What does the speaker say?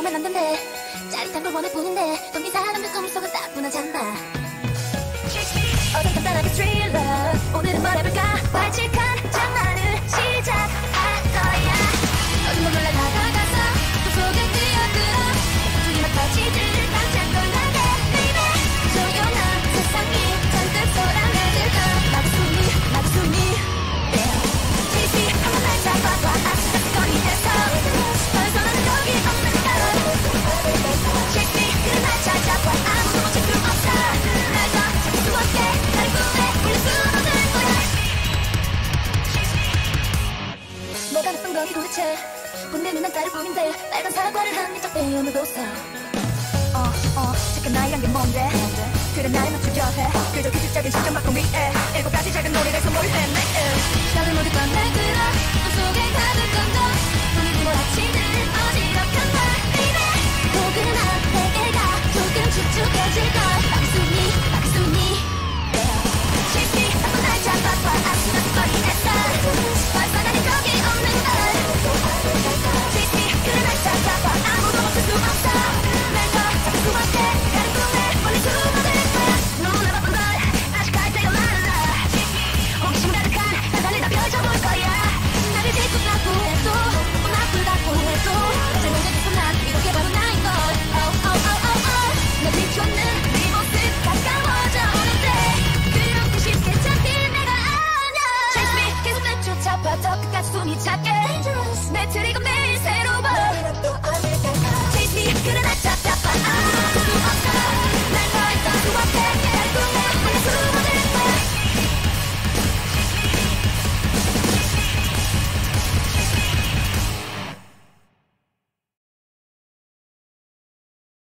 보면 안 된대. 짜릿한 걸 원해 보는데 넌 이 사람들 거물 속은 딱 무너진다. 어떤 간단하게 thriller 오늘은 뭘 해볼까 발칙한 장난을 시작할 거야. 어떤 걸 몰래 다가가서 그 속에 뛰어들어 목소리만 터지듯 깜짝 놀라게 baby. 조용한 세상이 잔뜩 쏟아내들던 마구순이 TC 한번 날 잡아봐. 아직까지 거리 돼서 내가 나쁜 건지 도대체 본내는 난 다를 보인데 빨간 사과를 한 입 쫙 떼어놓고서 잠깐 나이란 게 뭔데 그래 나에 맞추려 해. 그저 기술적인 시점 바꾼 위에 일곱 가지 작은 노래를 선물해 매일 다른 우리 밤에